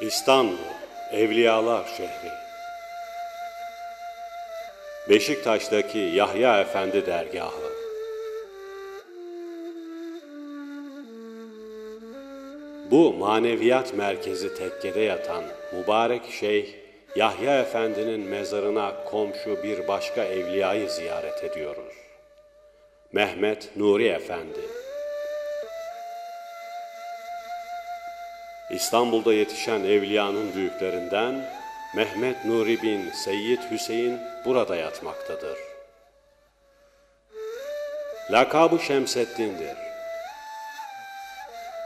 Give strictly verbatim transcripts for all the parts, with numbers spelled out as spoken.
İstanbul, Evliyalar Şehri. Beşiktaş'taki Yahya Efendi Dergahı. Bu maneviyat merkezi tekkede yatan mübarek Şeyh, Yahya Efendi'nin mezarına komşu bir başka evliyayı ziyaret ediyoruz. Mehmet Nuri Efendi. İstanbul'da yetişen evliyanın büyüklerinden Mehmet Nuri bin Seyyid Hüseyin burada yatmaktadır. Lakabı Şemseddin'dir.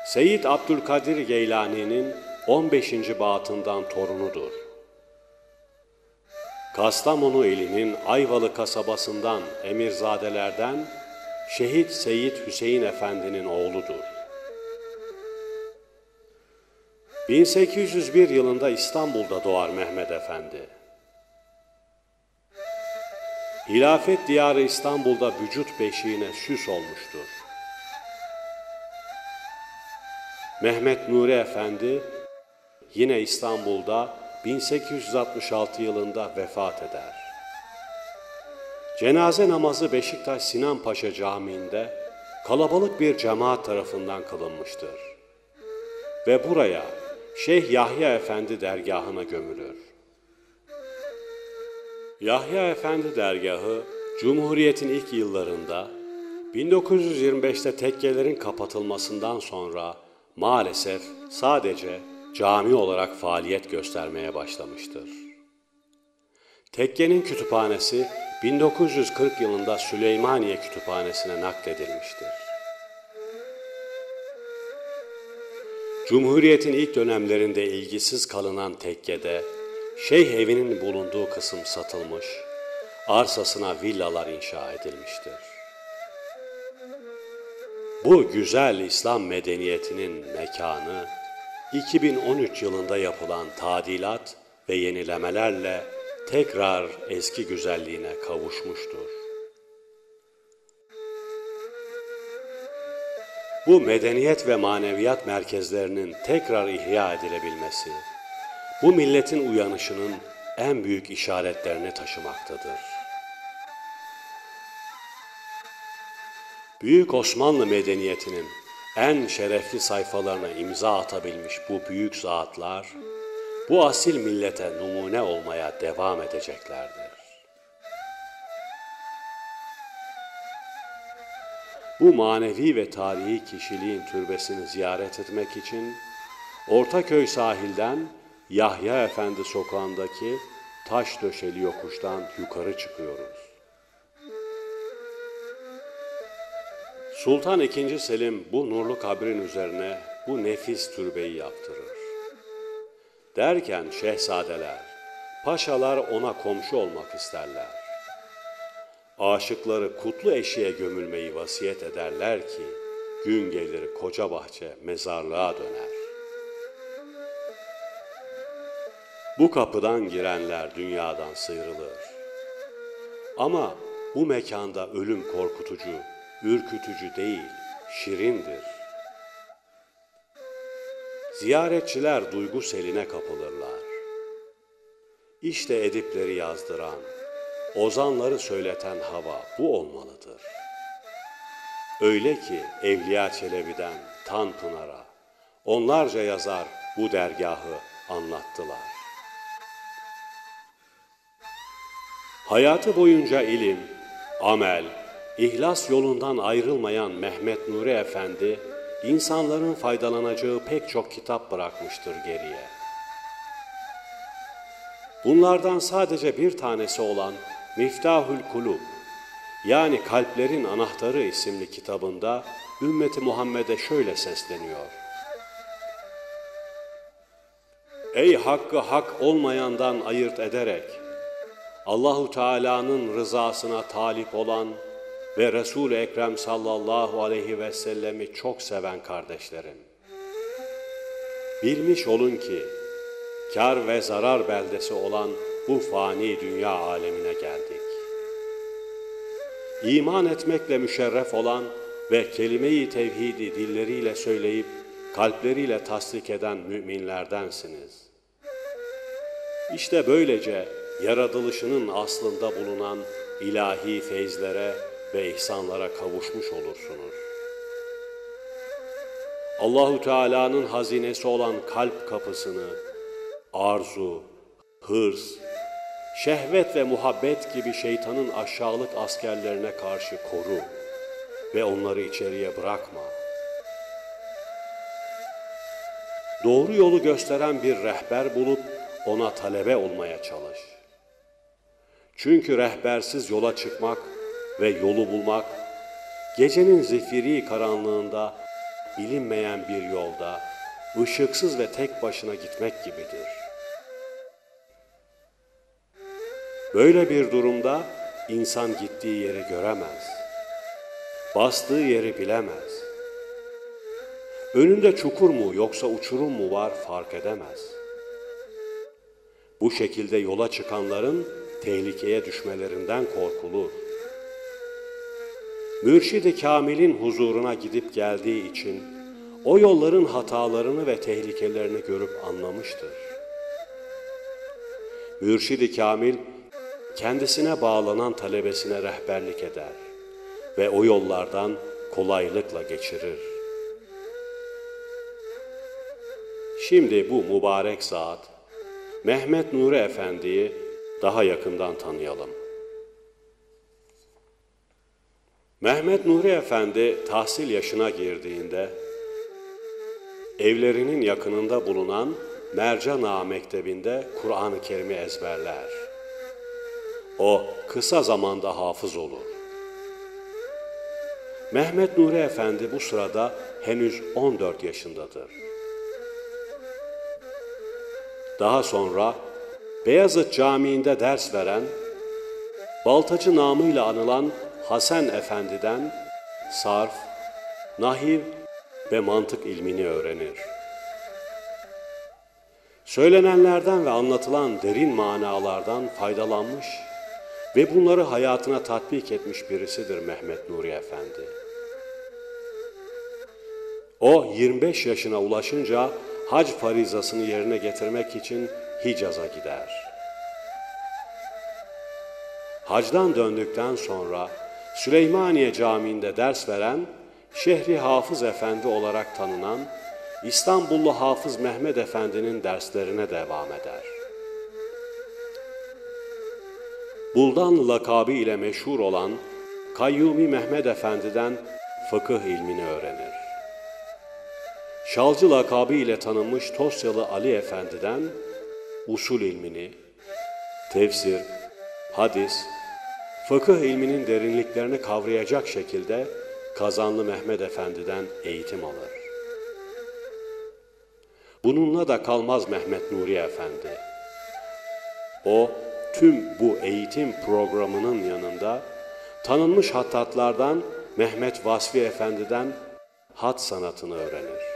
Seyyid Abdülkadir Geylani'nin on beşinci batından torunudur. Kastamonu ilinin Ayvalı kasabasından emirzadelerden Şehit Seyyid Hüseyin Efendi'nin oğludur. bin sekiz yüz bir yılında İstanbul'da doğar Mehmet Efendi. Hilafet diyarı İstanbul'da vücut beşiğine süs olmuştur. Mehmet Nuri Efendi yine İstanbul'da bin sekiz yüz altmış altı yılında vefat eder. Cenaze namazı Beşiktaş Sinan Paşa Camii'nde kalabalık bir cemaat tarafından kılınmıştır ve buraya Şeyh Yahya Efendi dergahına gömülür. Yahya Efendi dergahı Cumhuriyet'in ilk yıllarında bin dokuz yüz yirmi beş'te tekkelerin kapatılmasından sonra maalesef sadece cami olarak faaliyet göstermeye başlamıştır. Tekkenin kütüphanesi bin dokuz yüz kırk yılında Süleymaniye Kütüphanesi'ne nakledilmiştir. Cumhuriyet'in ilk dönemlerinde ilgisiz kalınan tekkede şeyh evinin bulunduğu kısım satılmış, arsasına villalar inşa edilmiştir. Bu güzel İslam medeniyetinin mekanı iki bin on üç yılında yapılan tadilat ve yenilemelerle tekrar eski güzelliğine kavuşmuştur. Bu medeniyet ve maneviyat merkezlerinin tekrar ihya edilebilmesi, bu milletin uyanışının en büyük işaretlerini taşımaktadır. Büyük Osmanlı medeniyetinin en şerefli sayfalarına imza atabilmiş bu büyük zatlar, bu asil millete numune olmaya devam edeceklerdir. Bu manevi ve tarihi kişiliğin türbesini ziyaret etmek için Ortaköy sahilden Yahya Efendi sokağındaki taş döşeli yokuştan yukarı çıkıyoruz. Sultan ikinci. Selim bu nurlu kabrin üzerine bu nefis türbeyi yaptırır. Derken şehzadeler, paşalar ona komşu olmak isterler. Aşıkları kutlu eşiğe gömülmeyi vasiyet ederler ki, gün gelir koca bahçe mezarlığa döner. Bu kapıdan girenler dünyadan sıyrılır. Ama bu mekanda ölüm korkutucu, ürkütücü değil, şirindir. Ziyaretçiler duygu seline kapılırlar. İşte edipleri yazdıran, ozanları söyleten hava bu olmalıdır. Öyle ki Evliya Çelebi'den Tanpınar'a onlarca yazar bu dergahı anlattılar. Hayatı boyunca ilim, amel, İhlas yolundan ayrılmayan Mehmet Nuri Efendi, insanların faydalanacağı pek çok kitap bırakmıştır geriye. Bunlardan sadece bir tanesi olan Miftahül Kulub, yani Kalplerin Anahtarı isimli kitabında Ümmeti Muhammed'e şöyle sesleniyor. Ey hakkı hak olmayandan ayırt ederek, Allahu Teala'nın rızasına talip olan ve Resul-i Ekrem sallallahu aleyhi ve sellemi çok seven kardeşlerim, bilmiş olun ki, kar ve zarar beldesi olan bu fani dünya alemine geldik. İman etmekle müşerref olan ve kelime-i tevhidi dilleriyle söyleyip kalpleriyle tasdik eden müminlerdensiniz. İşte böylece yaratılışının aslında bulunan ilahi feyzlere ve ihsanlara kavuşmuş olursunuz. Allahu Teala'nın hazinesi olan kalp kapısını arzu, hırs, şehvet ve muhabbet gibi şeytanın aşağılık askerlerine karşı koru ve onları içeriye bırakma. Doğru yolu gösteren bir rehber bulup ona talebe olmaya çalış. Çünkü rehbersiz yola çıkmak ve yolu bulmak, gecenin zifiri karanlığında, bilinmeyen bir yolda, ışıksız ve tek başına gitmek gibidir. Böyle bir durumda insan gittiği yeri göremez, bastığı yeri bilemez. Önünde çukur mu yoksa uçurum mu var fark edemez. Bu şekilde yola çıkanların tehlikeye düşmelerinden korkulur. Mürşid-i Kamil'in huzuruna gidip geldiği için o yolların hatalarını ve tehlikelerini görüp anlamıştır. Mürşid-i Kamil kendisine bağlanan talebesine rehberlik eder ve o yollardan kolaylıkla geçirir. Şimdi bu mübarek zat Mehmet Nuri Efendi'yi daha yakından tanıyalım. Mehmet Nuri Efendi tahsil yaşına girdiğinde evlerinin yakınında bulunan Mercan Ağa Mektebi'nde Kur'an-ı Kerim'i ezberler. O kısa zamanda hafız olur. Mehmet Nuri Efendi bu sırada henüz on dört yaşındadır. Daha sonra Beyazıt Camii'nde ders veren, Baltacı namıyla anılan Hasan Efendi'den sarf, nahiv ve mantık ilmini öğrenir. Söylenenlerden ve anlatılan derin manalardan faydalanmış ve bunları hayatına tatbik etmiş birisidir Mehmet Nuri Efendi. O yirmi beş yaşına ulaşınca hac farizasını yerine getirmek için Hicaz'a gider. Hac'dan döndükten sonra Süleymaniye Camii'nde ders veren, Şehri Hafız Efendi olarak tanınan İstanbullu Hafız Mehmet Efendi'nin derslerine devam eder. Buldan lakabı ile meşhur olan Kayyumi Mehmet Efendi'den fıkıh ilmini öğrenir. Şalcı lakabı ile tanınmış Tosyalı Ali Efendi'den usul ilmini, tefsir, hadis, fıkıh ilminin derinliklerini kavrayacak şekilde Kazanlı Mehmet Efendi'den eğitim alır. Bununla da kalmaz Mehmet Nuri Efendi. O tüm bu eğitim programının yanında tanınmış hattatlardan Mehmet Vasfi Efendi'den hat sanatını öğrenir.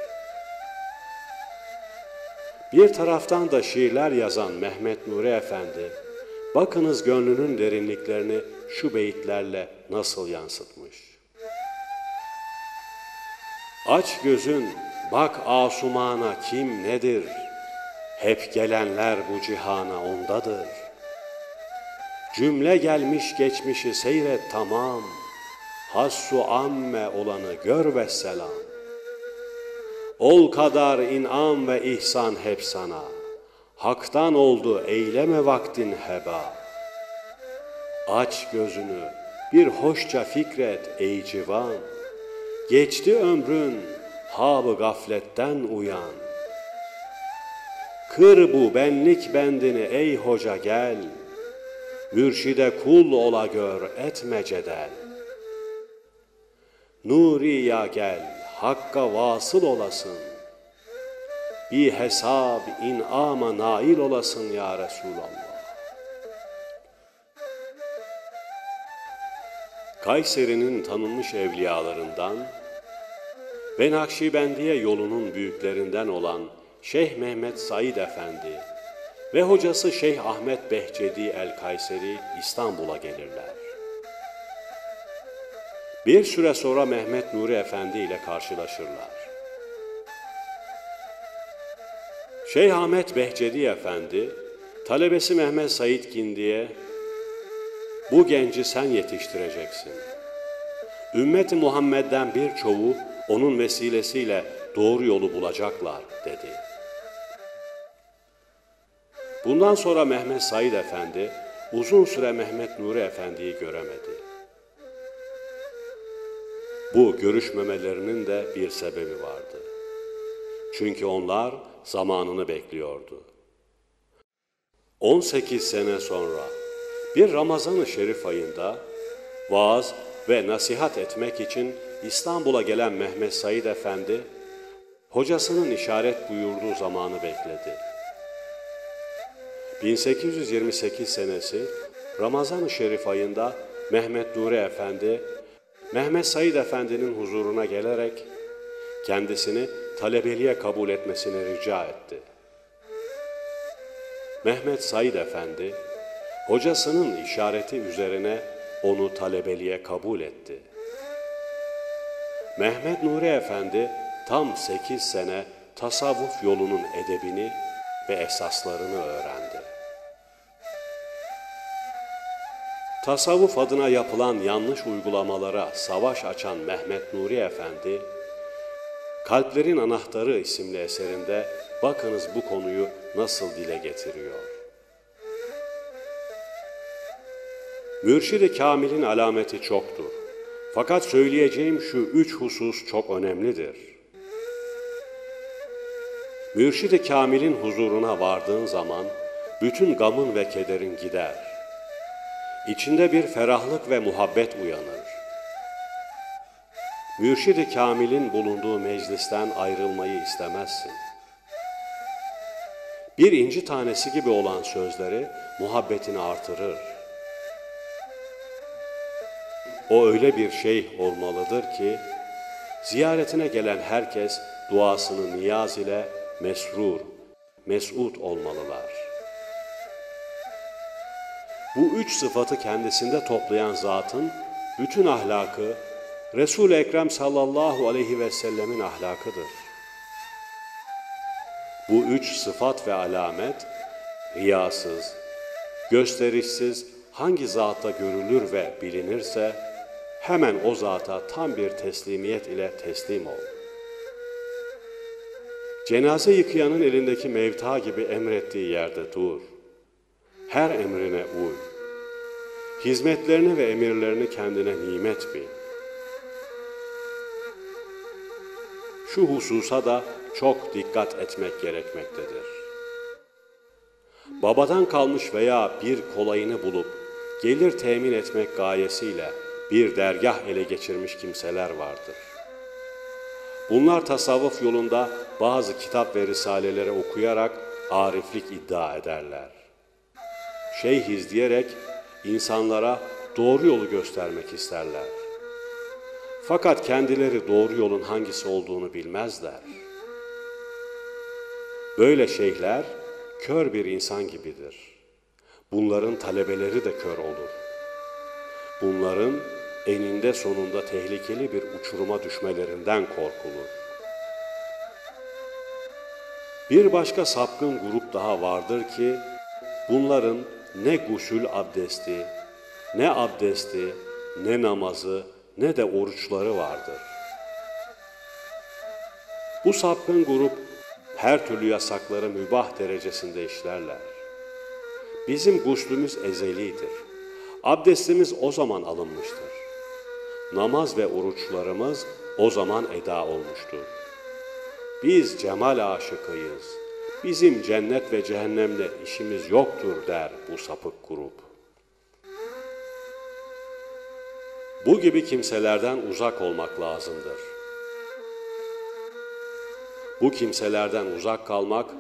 Bir taraftan da şiirler yazan Mehmet Nuri Efendi, bakınız gönlünün derinliklerini şu beyitlerle nasıl yansıtmış. Aç gözün, bak asumana kim nedir? Hep gelenler bu cihana ondadır. Cümle gelmiş geçmişi seyret tamam. Hassu amme olanı gör ve selam. Ol kadar inam ve ihsan hep sana. Hak'tan oldu eyleme vaktin heba. Aç gözünü bir hoşça fikret ey civan. Geçti ömrün hab-ı gafletten uyan. Kır bu benlik bendini ey hoca gel. Mürşide kul ola gör etme cedel. Nuriya gel Hakk'a vasıl olasın. Bir hesab inama nail olasın ya Resulallah. Kayseri'nin tanınmış evliyalarından Ben Akşibendiye yolunun büyüklerinden olan Şeyh Mehmet Said Efendi ve hocası Şeyh Ahmet Behcet el-Kayseri İstanbul'a gelirler. Bir süre sonra Mehmet Nuri Efendi ile karşılaşırlar. Şeyh Ahmet Behcet Efendi, talebesi Mehmet Said Gindi'ye "Bu genci sen yetiştireceksin. Ümmet-i Muhammed'den birçoğu onun vesilesiyle doğru yolu bulacaklar" dedi. Bundan sonra Mehmet Said Efendi uzun süre Mehmet Nuri Efendi'yi göremedi. Bu görüşmemelerinin de bir sebebi vardı. Çünkü onlar zamanını bekliyordu. on sekiz sene sonra bir Ramazan-ı Şerif ayında vaaz ve nasihat etmek için İstanbul'a gelen Mehmet Said Efendi, hocasının işaret buyurduğu zamanı bekledi. bin sekiz yüz yirmi sekiz senesi Ramazan-ı Şerif ayında Mehmet Nuri Efendi, Mehmet Said Efendi'nin huzuruna gelerek kendisini talebeliğe kabul etmesini rica etti. Mehmet Said Efendi, hocasının işareti üzerine onu talebeliğe kabul etti. Mehmet Nuri Efendi tam sekiz sene tasavvuf yolunun edebini ve esaslarını öğrendi. Tasavvuf adına yapılan yanlış uygulamalara savaş açan Mehmet Nuri Efendi, Kalplerin Anahtarı isimli eserinde bakınız bu konuyu nasıl dile getiriyor. Mürşid-i Kamil'in alameti çoktur. Fakat söyleyeceğim şu üç husus çok önemlidir. Mürşid-i Kamil'in huzuruna vardığın zaman bütün gamın ve kederin gider. İçinde bir ferahlık ve muhabbet uyanır. Mürşid-i Kamil'in bulunduğu meclisten ayrılmayı istemezsin. Bir inci tanesi gibi olan sözleri muhabbetini artırır. O öyle bir şeyh olmalıdır ki, ziyaretine gelen herkes duasını niyaz ile mesrur, mesut olmalılar. Bu üç sıfatı kendisinde toplayan zatın bütün ahlakı, Resul-i Ekrem sallallahu aleyhi ve sellemin ahlakıdır. Bu üç sıfat ve alamet, riyasız, gösterişsiz hangi zatta görülür ve bilinirse, hemen o zata tam bir teslimiyet ile teslim ol. Cenaze yıkayanın elindeki mevta gibi emrettiği yerde dur. Her emrine uy. Hizmetlerini ve emirlerini kendine nimet bil. Şu hususa da çok dikkat etmek gerekmektedir. Babadan kalmış veya bir kolayını bulup gelir temin etmek gayesiyle bir dergah ele geçirmiş kimseler vardır. Bunlar tasavvuf yolunda bazı kitap ve risaleleri okuyarak ariflik iddia ederler. Şeyhiz diyerek insanlara doğru yolu göstermek isterler. Fakat kendileri doğru yolun hangisi olduğunu bilmezler. Böyle şeyhler kör bir insan gibidir. Bunların talebeleri de kör olur. Bunların eninde sonunda tehlikeli bir uçuruma düşmelerinden korkulur. Bir başka sapkın grup daha vardır ki, bunların ne gusül abdesti, ne abdesti, ne namazı, ne de oruçları vardır. Bu sapkın grup her türlü yasakları mübah derecesinde işlerler. Bizim guslümüz ezelidir. Abdestimiz o zaman alınmıştır. Namaz ve oruçlarımız o zaman eda olmuştur. Biz cemal aşıkıyız. Bizim cennet ve cehennemle işimiz yoktur der bu sapık grup. Bu gibi kimselerden uzak olmak lazımdır. Bu kimselerden uzak kalmak,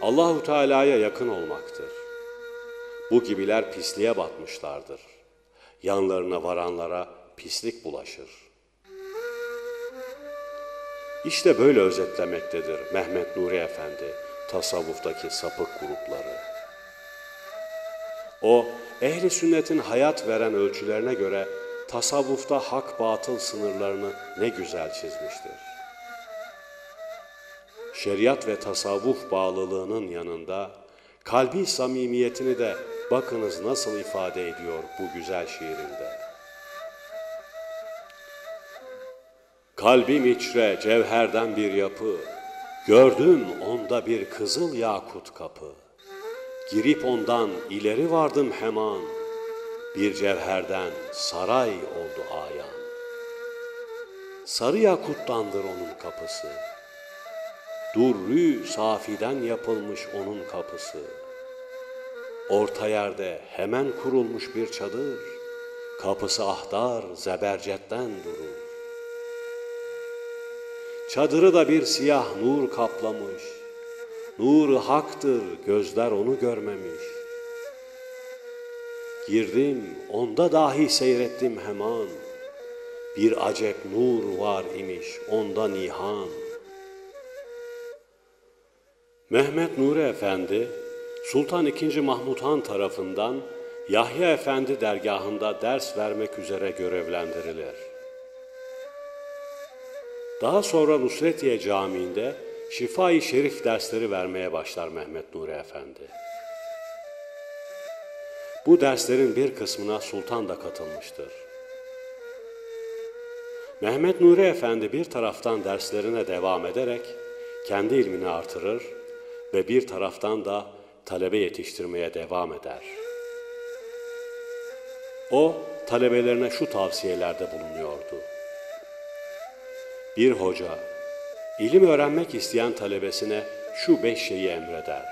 Allahu Teala'ya yakın olmaktır. Bu gibiler pisliğe batmışlardır. Yanlarına varanlara pislik bulaşır. İşte böyle özetlemektedir Mehmet Nuri Efendi tasavvuftaki sapık grupları. O, ehli sünnetin hayat veren ölçülerine göre tasavvufta hak-batıl sınırlarını ne güzel çizmiştir. şeriat ve tasavvuf bağlılığının yanında kalbi samimiyetini de bakınız nasıl ifade ediyor bu güzel şiirinde. Kalbim içre cevherden bir yapı, gördüm onda bir kızıl yakut kapı. Girip ondan ileri vardım hemen, bir cevherden saray oldu ayan. Sarı yakuttandır onun kapısı, durrü safiden yapılmış onun kapısı. Orta yerde hemen kurulmuş bir çadır, kapısı ahdar zebercetten durur. Çadırı da bir siyah nur kaplamış, nuru haktır gözler onu görmemiş. Girdim onda dahi seyrettim hemen, bir acep nur var imiş onda nihan. Mehmet Nuri Efendi, Sultan ikinci. Mahmud Han tarafından Yahya Efendi dergahında ders vermek üzere görevlendirilir. Daha sonra Nusretiye Camii'nde Şifa-i Şerif dersleri vermeye başlar Mehmet Nuri Efendi. Bu derslerin bir kısmına Sultan da katılmıştır. Mehmet Nuri Efendi bir taraftan derslerine devam ederek kendi ilmini artırır ve bir taraftan da talebe yetiştirmeye devam eder. O, talebelerine şu tavsiyelerde bulunuyordu. Bir hoca, ilim öğrenmek isteyen talebesine şu beş şeyi emreder.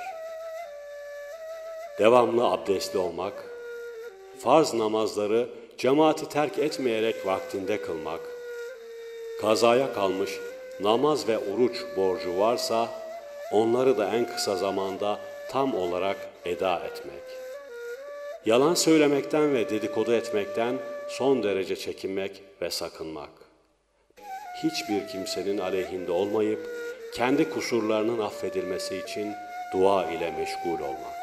Devamlı abdestli olmak, farz namazları cemaati terk etmeyerek vaktinde kılmak, kazaya kalmış namaz ve oruç borcu varsa onları da en kısa zamanda tam olarak eda etmek. Yalan söylemekten ve dedikodu etmekten son derece çekinmek ve sakınmak. Hiçbir kimsenin aleyhinde olmayıp kendi kusurlarının affedilmesi için dua ile meşgul olmak.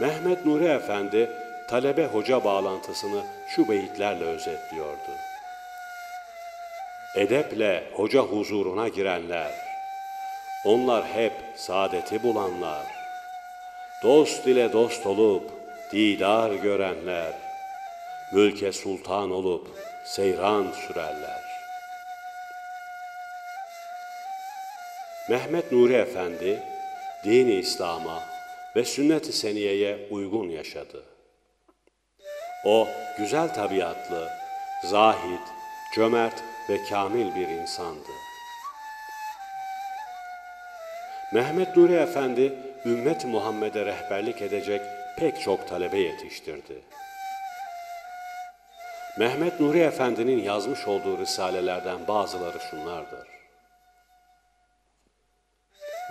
Mehmet Nuri Efendi talebe hoca bağlantısını şu beyitlerle özetliyordu. Edeple hoca huzuruna girenler, onlar hep saadeti bulanlar, dost ile dost olup didar görenler, mülke sultan olup seyran sürerler. Mehmet Nuri Efendi, dini İslam'a ve sünnet-i seniyeye uygun yaşadı. O, güzel tabiatlı, zahid, cömert ve kamil bir insandı. Mehmet Nuri Efendi, ümmet-i Muhammed'e rehberlik edecek pek çok talebe yetiştirdi. Mehmet Nuri Efendi'nin yazmış olduğu risalelerden bazıları şunlardır.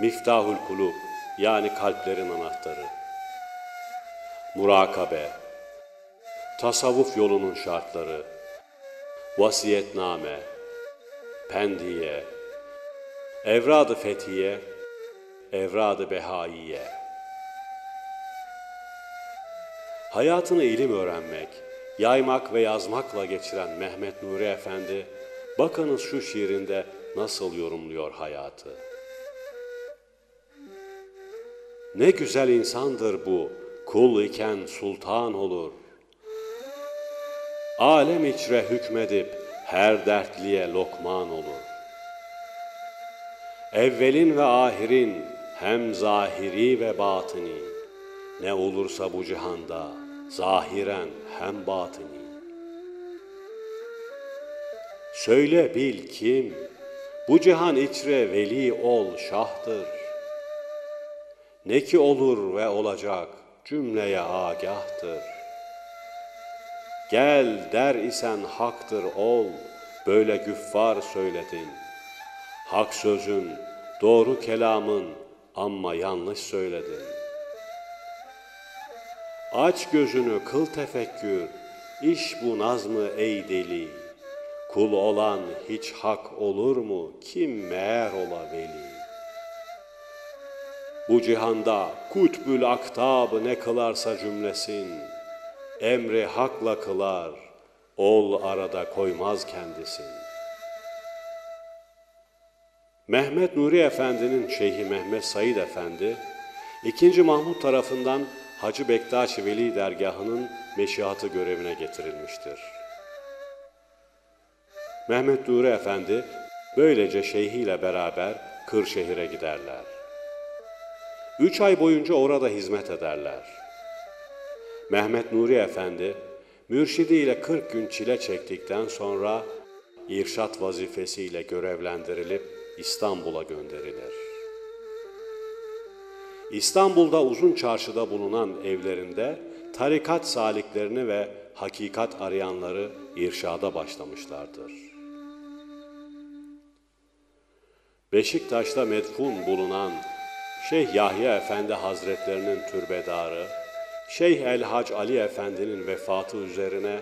Miftahül Kulub, yani kalplerin anahtarı. Murakabe, tasavvuf yolunun şartları. Vasiyetname, Pendiye, Evrad-ı Fethiye, Evrad-ı Bahaiye. Hayatını ilim öğrenmek, yaymak ve yazmakla geçiren Mehmet Nuri Efendi, bakınız şu şiirinde nasıl yorumluyor hayatı. Ne güzel insandır bu, kul iken sultan olur. Alem içre hükmedip her dertliye lokman olur. Evvelin ve ahirin hem zahiri ve batini, ne olursa bu cihanda zahiren hem batini. Söyle bil kim, bu cihan içre veli ol şahtır. Ne ki olur ve olacak cümleye agahtır. Gel der isen haktır ol, böyle güffar söyledin. Hak sözün, doğru kelamın amma yanlış söyledin. Aç gözünü kıl tefekkür, iş bu nazmı ey deli. Kul olan hiç hak olur mu, kim meğer ola veli. Bu cihanda kutbül aktab ne kılarsa cümlesin, emri hakla kılar, ol arada koymaz kendisin. Mehmet Nuri Efendi'nin Şeyhi Mehmet Said Efendi, ikinci. Mahmud tarafından Hacı Bektaş ı Veli Dergahı'nın meşihatı görevine getirilmiştir. Mehmet Nuri Efendi böylece şeyhiyle beraber Kırşehir'e giderler. Üç ay boyunca orada hizmet ederler. Mehmet Nuri Efendi, mürşidiyle kırk gün çile çektikten sonra irşat vazifesiyle görevlendirilip İstanbul'a gönderilir. İstanbul'da Uzun Çarşı'da bulunan evlerinde tarikat saliklerini ve hakikat arayanları irşada başlamışlardır. Beşiktaş'ta medfun bulunan Şeyh Yahya Efendi Hazretlerinin türbedarı, Şeyh El-Hac Ali Efendi'nin vefatı üzerine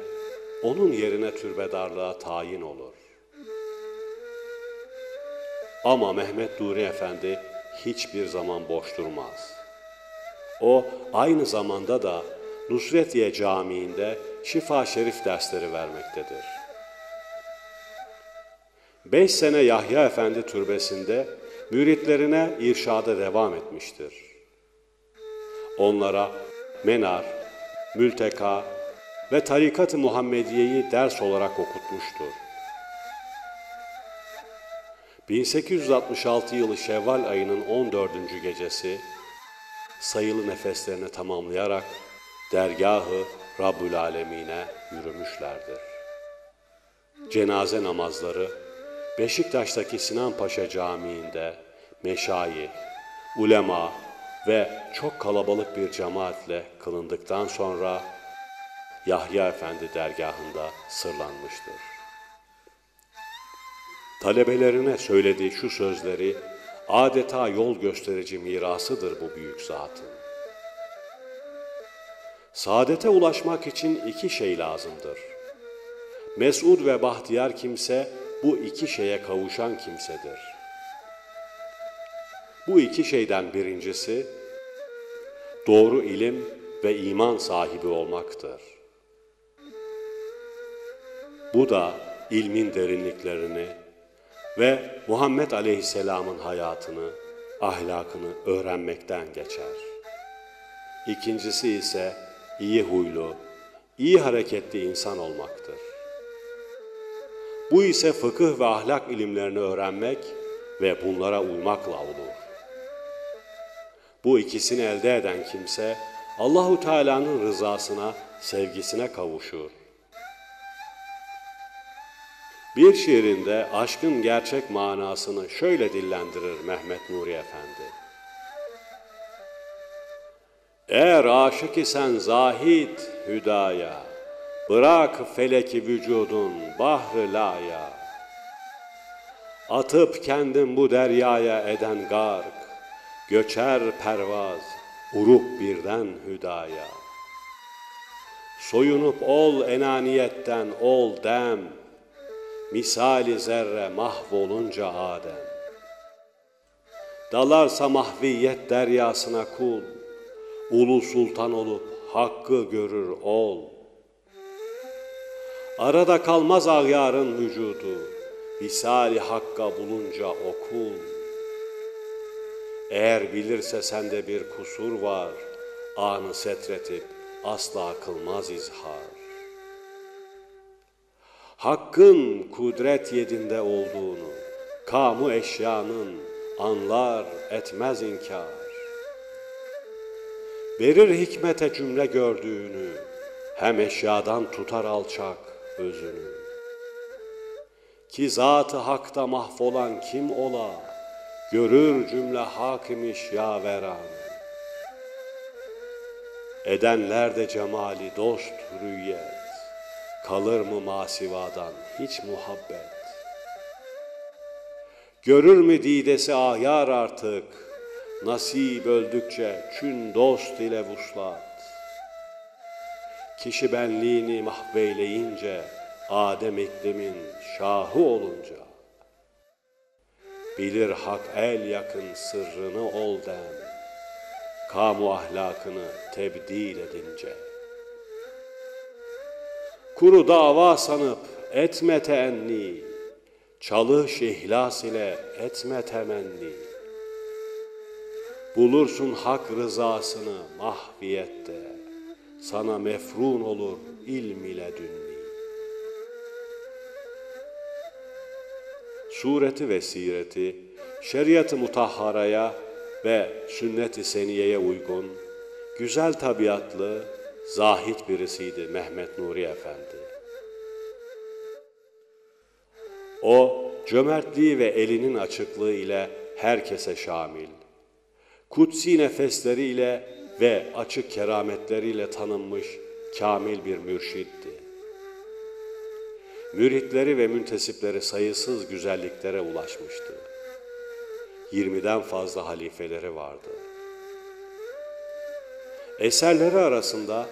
onun yerine türbedarlığa tayin olur. Ama Mehmet Nuri Efendi hiçbir zaman boş durmaz. O aynı zamanda da Nusretiye Camii'nde şifa şerif dersleri vermektedir. Beş sene Yahya Efendi türbesinde müritlerine irşada devam etmiştir. Onlara menar, mülteka ve tarikat-ı Muhammediye'yi ders olarak okutmuştur. bin sekiz yüz altmış altı yılı Şevval ayının on dördüncü gecesi sayılı nefeslerini tamamlayarak dergâh-ı Rabbül Âlemîn'e yürümüşlerdir. Cenaze namazları Beşiktaş'taki Sinan Paşa Camii'nde meşayih, ulema ve çok kalabalık bir cemaatle kılındıktan sonra Yahya Efendi dergahında sırlanmıştır. Talebelerine söylediği şu sözleri adeta yol gösterici mirasıdır bu büyük zatın. Saadete ulaşmak için iki şey lazımdır. Mes'ud ve bahtiyar kimse bu iki şeye kavuşan kimsedir. Bu iki şeyden birincisi doğru ilim ve iman sahibi olmaktır. Bu da ilmin derinliklerini ve Muhammed Aleyhisselam'ın hayatını, ahlakını öğrenmekten geçer. İkincisi ise iyi huylu, iyi hareketli insan olmaktır. Bu ise fıkıh ve ahlak ilimlerini öğrenmek ve bunlara uymakla olur. Bu ikisini elde eden kimse Allahu Teala'nın rızasına, sevgisine kavuşur. Bir şiirinde aşkın gerçek manasını şöyle dillendirir Mehmet Nuri Efendi. Eğer aşık isen zahid hüdaya, bırak feleki vücudun bahr-ı laya. Atıp kendin bu deryaya eden gark, göçer pervaz, urup birden hüdaya. Soyunup ol enaniyetten, ol dem, misali zerre mahvolunca Adem. Dalarsa mahviyet deryasına kul, ulu sultan olup hakkı görür ol. Arada kalmaz ağyarın vücudu, visali hakka bulunca okul. Eğer bilirse sende bir kusur var, anı setretip asla kılmaz izhar. Hakkın kudret yedinde olduğunu, kamu eşyanın anlar etmez inkar. Verir hikmete cümle gördüğünü, hem eşyadan tutar alçak özünü. Ki zat-ı hakta mahvolan kim ola, görür cümle hakimiş yaveran. Edenler de cemali dost rüyet, kalır mı masivadan hiç muhabbet? Görür mü didesi ahyar artık, nasip öldükçe çün dost ile vuslat? Kişi benliğini mahveyleyince, Adem iklimin şahı olunca, bilir hak el yakın sırrını ol dem, kamu ahlakını tebdil edince. Kuru dava sanıp etme teenni, çalış ihlas ile etme temenni. Bulursun hak rızasını mahviyette, sana mefrun olur ilm ile dünni. Sureti ve sireti, şeriat-ı mutahharaya ve sünnet-i seniyeye uygun, güzel tabiatlı, zahit birisiydi Mehmet Nuri Efendi. O, cömertliği ve elinin açıklığı ile herkese şamil, kutsi nefesleriyle ve açık kerametleriyle tanınmış kamil bir mürşiddi. Müritleri ve müntesipleri sayısız güzelliklere ulaşmıştı. yirmiden fazla halifeleri vardı. Eserleri arasında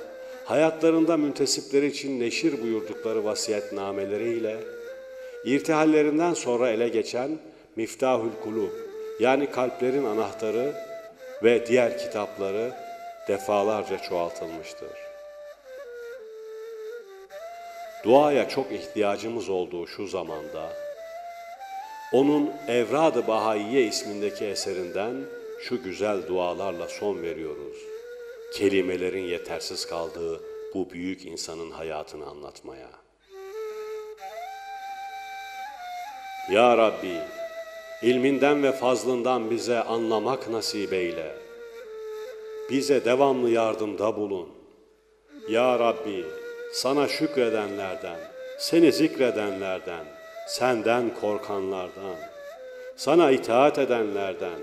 hayatlarında müntesipleri için neşir buyurdukları vasiyetnameleriyle irtihallerinden sonra ele geçen Miftahül Kulub, yani kalplerin anahtarı ve diğer kitapları defalarca çoğaltılmıştır. Duaya çok ihtiyacımız olduğu şu zamanda, onun Evrad-ı Bahaiye ismindeki eserinden şu güzel dualarla son veriyoruz, kelimelerin yetersiz kaldığı bu büyük insanın hayatını anlatmaya. Ya Rabbi, ilminden ve fazlından bize anlamak nasip eyle. Bize devamlı yardımda bulun. Ya Rabbi, sana şükredenlerden, seni zikredenlerden, senden korkanlardan, sana itaat edenlerden,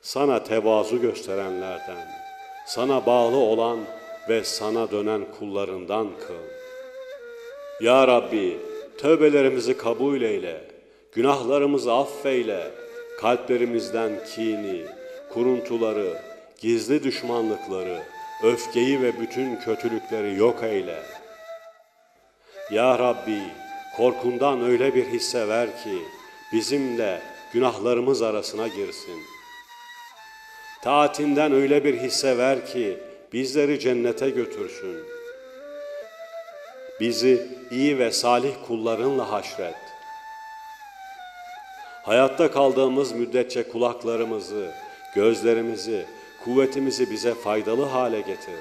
sana tevazu gösterenlerden, sana bağlı olan ve sana dönen kullarından kıl. Ya Rabbi, tövbelerimizi kabul eyle. Günahlarımızı affeyle, kalplerimizden kini, kuruntuları, gizli düşmanlıkları, öfkeyi ve bütün kötülükleri yok eyle. Ya Rabbi, korkundan öyle bir hisse ver ki, bizimle günahlarımız arasına girsin. Taatinden öyle bir hisse ver ki, bizleri cennete götürsün. Bizi iyi ve salih kullarınla haşret. Hayatta kaldığımız müddetçe kulaklarımızı, gözlerimizi, kuvvetimizi bize faydalı hale getir.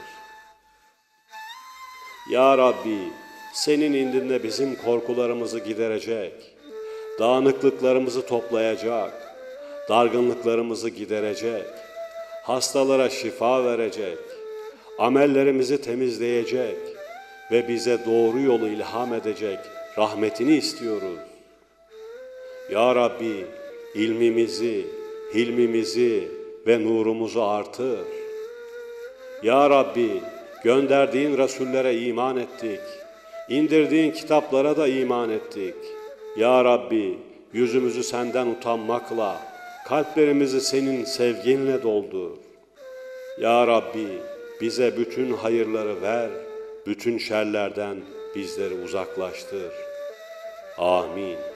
Ya Rabbi, senin indinde bizim korkularımızı giderecek, dağınıklıklarımızı toplayacak, dargınlıklarımızı giderecek, hastalara şifa verecek, amellerimizi temizleyecek ve bize doğru yolu ilham edecek rahmetini istiyoruz. Ya Rabbi, ilmimizi, hilmimizi ve nurumuzu artır. Ya Rabbi, gönderdiğin Resullere iman ettik, indirdiğin kitaplara da iman ettik. Ya Rabbi, yüzümüzü senden utanmakla, kalplerimizi senin sevginle doldur. Ya Rabbi, bize bütün hayırları ver, bütün şerlerden bizleri uzaklaştır. Amin.